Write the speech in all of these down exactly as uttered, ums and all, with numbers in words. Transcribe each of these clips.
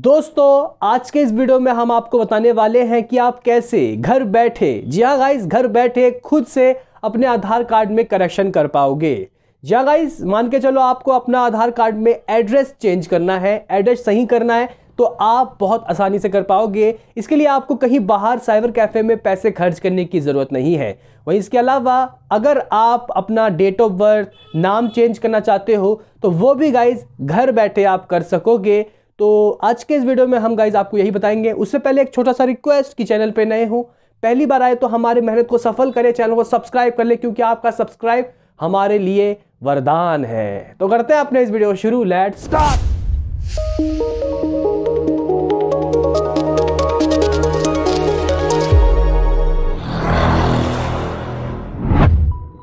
दोस्तों आज के इस वीडियो में हम आपको बताने वाले हैं कि आप कैसे घर बैठे, जी हाँ गाइस घर बैठे खुद से अपने आधार कार्ड में करेक्शन कर पाओगे। जी हाँ गाइस मान के चलो आपको अपना आधार कार्ड में एड्रेस चेंज करना है, एड्रेस सही करना है तो आप बहुत आसानी से कर पाओगे। इसके लिए आपको कहीं बाहर साइबर कैफ़े में पैसे खर्च करने की ज़रूरत नहीं है। वहीं इसके अलावा अगर आप अपना डेट ऑफ बर्थ, नाम चेंज करना चाहते हो तो वो भी गाइज घर बैठे आप कर सकोगे। तो आज के इस वीडियो में हम गाइज आपको यही बताएंगे। उससे पहले एक छोटा सा रिक्वेस्ट कि चैनल पे नए हो, पहली बार आए तो हमारे मेहनत को सफल करें, चैनल को सब्सक्राइब कर ले क्योंकि आपका सब्सक्राइब हमारे लिए वरदान है। तो करते हैं अपने इस वीडियो को शुरू, लेट्स स्टार्ट।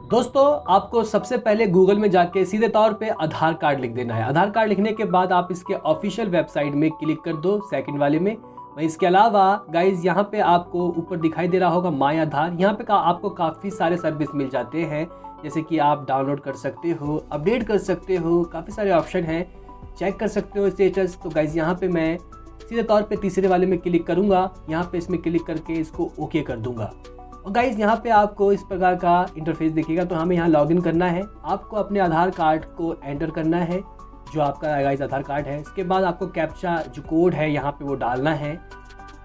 दोस्तों आपको सबसे पहले गूगल में जाके सीधे तौर पे आधार कार्ड लिख देना है। आधार कार्ड लिखने के बाद आप इसके ऑफिशियल वेबसाइट में क्लिक कर दो, सेकंड वाले में। वहीं इसके अलावा गाइज यहाँ पे आपको ऊपर दिखाई दे रहा होगा माय आधार, यहाँ पे का, आपको काफ़ी सारे सर्विस मिल जाते हैं, जैसे कि आप डाउनलोड कर सकते हो, अपडेट कर सकते हो, काफ़ी सारे ऑप्शन हैं, चेक कर सकते हो स्टेटस। तो गाइज यहाँ पर मैं सीधे तौर पर तीसरे वाले में क्लिक करूँगा, यहाँ पर इसमें क्लिक करके इसको ओके कर दूँगा। और गाइज़ यहाँ पे आपको इस प्रकार का इंटरफेस दिखेगा, तो हमें यहाँ लॉगिन करना है। आपको अपने आधार कार्ड को एंटर करना है, जो आपका गाइज़ आधार कार्ड है। इसके बाद आपको कैप्चा जो कोड है यहाँ पे वो डालना है।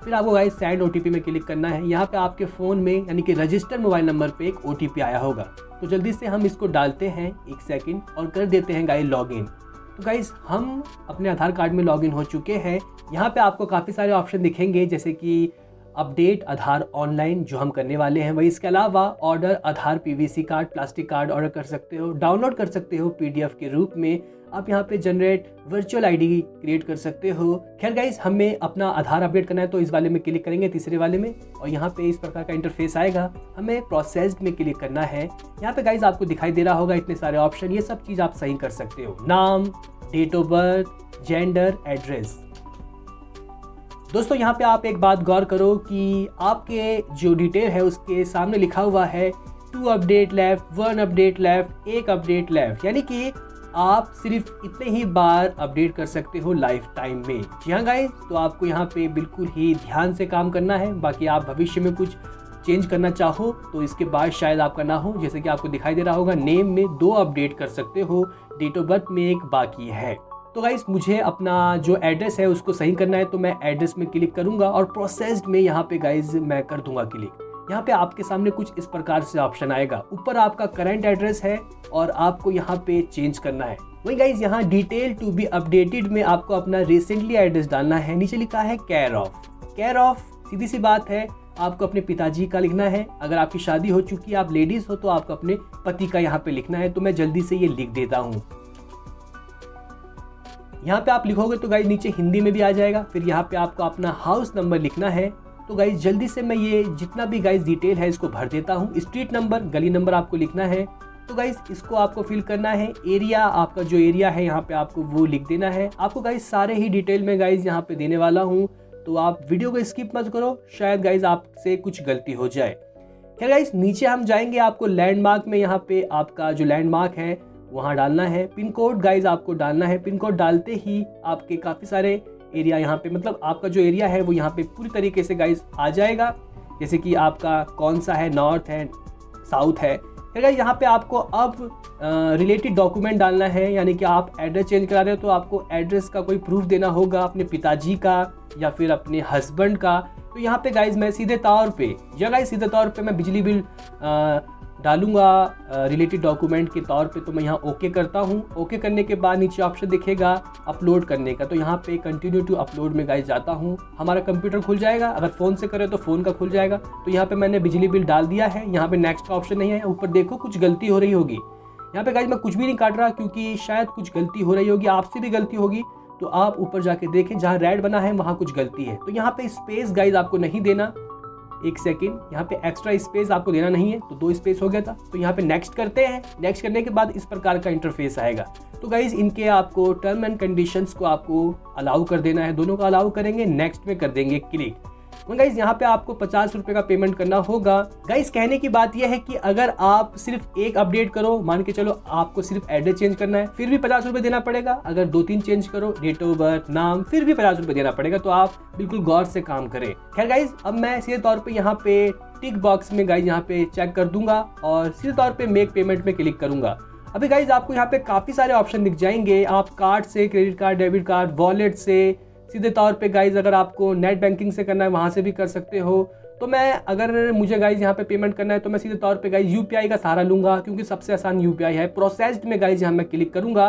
फिर आपको गाइज़ सेंड ओटीपी में क्लिक करना है। यहाँ पे आपके फ़ोन में यानी कि रजिस्टर मोबाइल नंबर पर एक ओटीपी आया होगा, तो जल्दी से हम इसको डालते हैं एक सेकेंड और कर देते हैं गाइज़ लॉगिन। तो गाइज़ हम अपने आधार कार्ड में लॉगिन हो चुके हैं। यहाँ पर आपको काफ़ी सारे ऑप्शन दिखेंगे, जैसे कि अपडेट आधार ऑनलाइन जो हम करने वाले हैं। वहीं इसके अलावा order Aadhaar PVC card, plastic card order कर सकते हो, डाउनलोड कर सकते हो पीडीएफ के रूप में। आप यहाँ पे जनरेट वर्चुअल आईडी क्रिएट कर सकते हो। खैर गाइज हमें अपना आधार अपडेट करना है तो इस वाले में क्लिक करेंगे, तीसरे वाले में, और यहाँ पे इस प्रकार का इंटरफेस आएगा। हमें प्रोसेस्ड में क्लिक करना है। यहाँ पे गाइज आपको दिखाई दे रहा होगा इतने सारे ऑप्शन, ये सब चीज़ आप सही कर सकते हो, नाम, date of birth, gender, address. दोस्तों यहाँ पे आप एक बात गौर करो कि आपके जो डिटेल है उसके सामने लिखा हुआ है two update left, one update left, एक अपडेट लेफ्ट, यानी कि आप सिर्फ इतने ही बार अपडेट कर सकते हो लाइफ टाइम में। जी हाँ गाइस, तो आपको यहाँ पे बिल्कुल ही ध्यान से काम करना है। बाकी आप भविष्य में कुछ चेंज करना चाहो तो इसके बाद शायद आपका ना हो, जैसे कि आपको दिखाई दे रहा होगा नेम में दो अपडेट कर सकते हो, डेट ऑफ बर्थ में एक बाकी है। तो गाइस मुझे अपना जो एड्रेस है उसको सही करना है, तो मैं एड्रेस में क्लिक करूंगा और प्रोसेस्ड में यहाँ पे गाइस मैं कर दूंगा क्लिक। यहाँ पे आपके सामने कुछ इस प्रकार से ऑप्शन आएगा, ऊपर आपका करंट एड्रेस है और आपको यहाँ पे चेंज करना है। वही गाइस यहाँ डिटेल टू बी अपडेटेड में आपको अपना रिसेंटली एड्रेस डालना है। नीचे लिखा है केयर ऑफ, केयर ऑफ सीधी सी बात है आपको अपने पिताजी का लिखना है। अगर आपकी शादी हो चुकी है, आप लेडीज़ हो, तो आपको अपने पति का यहाँ पे लिखना है। तो मैं जल्दी से ये लिख देता हूँ। यहाँ पे आप लिखोगे तो गाइज नीचे हिंदी में भी आ जाएगा। फिर यहाँ पे आपको अपना हाउस नंबर लिखना है। तो गाइज जल्दी से मैं ये जितना भी गाइज डिटेल है इसको भर देता हूँ। स्ट्रीट नंबर, गली नंबर आपको लिखना है, तो गाइज इसको आपको फिल करना है। एरिया, आपका जो एरिया है यहाँ पे आपको वो लिख देना है। आपको गाइज सारे ही डिटेल में गाइज यहाँ पे देने वाला हूँ, तो आप वीडियो को स्किप मत करो, शायद गाइज आपसे कुछ गलती हो जाए। खैर गाइज नीचे हम जाएंगे, आपको लैंडमार्क में यहाँ पे आपका जो लैंडमार्क है वहाँ डालना है। पिन कोड गाइज आपको डालना है। पिन कोड डालते ही आपके काफ़ी सारे एरिया यहाँ पे, मतलब आपका जो एरिया है वो यहाँ पे पूरी तरीके से गाइज आ जाएगा, जैसे कि आपका कौन सा है, नॉर्थ है, साउथ है। फिर गाइज यहाँ पे आपको अब रिलेटेड डॉक्यूमेंट डालना है, यानी कि आप एड्रेस चेंज करा रहे हो तो आपको एड्रेस का कोई प्रूफ देना होगा, अपने पिताजी का या फिर अपने हस्बैंड का। तो यहाँ पर गाइज मैं सीधे तौर पर या गाइज सीधे तौर पर मैं बिजली बिल आ, डालूंगा रिलेटेड डॉक्यूमेंट के तौर पे। तो मैं यहाँ ओके करता हूँ। ओके करने के बाद नीचे ऑप्शन दिखेगा अपलोड करने का, तो यहाँ पे कंटिन्यू टू अपलोड में गाइस जाता हूँ। हमारा कंप्यूटर खुल जाएगा, अगर फ़ोन से करें तो फ़ोन का खुल जाएगा। तो यहाँ पे मैंने बिजली बिल डाल दिया है। यहाँ पे नेक्स्ट का ऑप्शन नहीं है। ऊपर देखो कुछ गलती हो रही होगी। यहाँ पर गाइस मैं कुछ भी नहीं काट रहा क्योंकि शायद कुछ गलती हो रही होगी, आपसे भी गलती होगी, तो आप ऊपर जाके देखें जहाँ रेड बना है वहाँ कुछ गलती है। तो यहाँ पर स्पेस गाइस आपको नहीं देना। एक सेकेंड, यहाँ पे एक्स्ट्रा स्पेस आपको देना नहीं है, तो दो स्पेस हो गया था। तो यहाँ पे नेक्स्ट करते हैं। नेक्स्ट करने के बाद इस प्रकार का इंटरफेस आएगा। तो गाइज इनके आपको टर्म एंड कंडीशंस को आपको अलाउ कर देना है, दोनों का अलाउ करेंगे, नेक्स्ट में कर देंगे क्लिक। गाइज यहाँ पे आपको पचास रुपये का पेमेंट करना होगा। गाइज कहने की बात यह है कि अगर आप सिर्फ एक अपडेट करो, मान के चलो आपको सिर्फ एड्रेस चेंज करना है, फिर भी पचास रुपये देना पड़ेगा। अगर दो तीन चेंज करो, डेट ऑफ बर्थ, नाम, फिर भी पचास रुपये देना पड़ेगा। तो आप बिल्कुल गौर से काम करें। खैर गाइज अब मैं सीधे तौर पर यहाँ पे टिक बॉक्स में गाइज यहाँ पे चेक कर दूंगा और सीधे तौर पर मेक पेमेंट में क्लिक करूंगा। अभी गाइज आपको यहाँ पे काफ़ी सारे ऑप्शन दिख जाएंगे। आप कार्ड से, credit card, debit card, wallet से, सीधे तौर पे गाइज अगर आपको नेट बैंकिंग से करना है वहाँ से भी कर सकते हो। तो मैं अगर मुझे गाइज यहाँ पे पेमेंट करना है तो मैं सीधे तौर पे गाइज यूपीआई का सहारा लूँगा, क्योंकि सबसे आसान यूपीआई है। प्रोसेस्ड में गाइज यहाँ मैं क्लिक करूँगा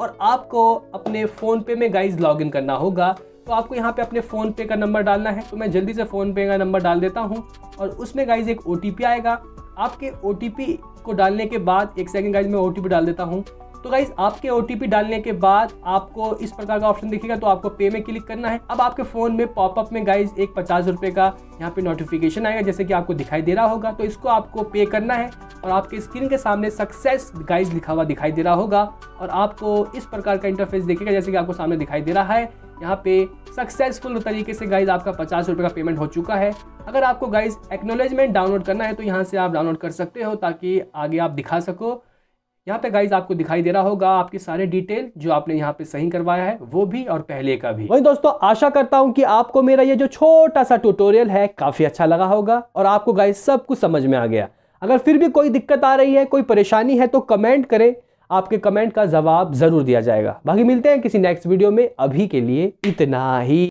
और आपको अपने फ़ोन पे में गाइज लॉगिन करना होगा। तो आपको यहाँ पे अपने फ़ोन पे का नंबर डालना है। तो मैं जल्दी से फ़ोन पे का नंबर डाल देता हूँ और उसमें गाइज एक ओ टी पी आएगा। आपके ओ टी पी को डालने के बाद, एक सेकेंड गाइज मैं ओ टी पी डाल देता हूँ। तो गाइज आपके ओ टी पी डालने के बाद आपको इस प्रकार का ऑप्शन दिखेगा, तो आपको पे में क्लिक करना है। अब आपके फ़ोन में पॉपअप में गाइज एक पचास रुपये का यहाँ पे नोटिफिकेशन आएगा, जैसे कि आपको दिखाई दे रहा होगा। तो इसको आपको पे करना है और आपके स्क्रीन के सामने सक्सेस गाइज लिखा हुआ दिखाई दे रहा होगा और आपको इस प्रकार का इंटरफेस दिखेगा, जैसे कि आपको सामने दिखाई दे रहा है। यहाँ पे सक्सेसफुल तरीके से गाइज आपका पचास रुपये का पेमेंट हो चुका है। अगर आपको गाइज एक्नोलेजमेंट डाउनलोड करना है तो यहाँ से आप डाउनलोड कर सकते हो, ताकि आगे आप दिखा सको। यहाँ पे गाइज आपको दिखाई दे रहा होगा आपकी सारे डिटेल जो आपने यहाँ पे सही करवाया है, वो भी और पहले का भी। वही दोस्तों, आशा करता हूँ कि आपको मेरा ये जो छोटा सा ट्यूटोरियल है काफ़ी अच्छा लगा होगा और आपको गाइज सब कुछ समझ में आ गया। अगर फिर भी कोई दिक्कत आ रही है, कोई परेशानी है तो कमेंट करें, आपके कमेंट का जवाब ज़रूर दिया जाएगा। बाकी मिलते हैं किसी नेक्स्ट वीडियो में, अभी के लिए इतना ही।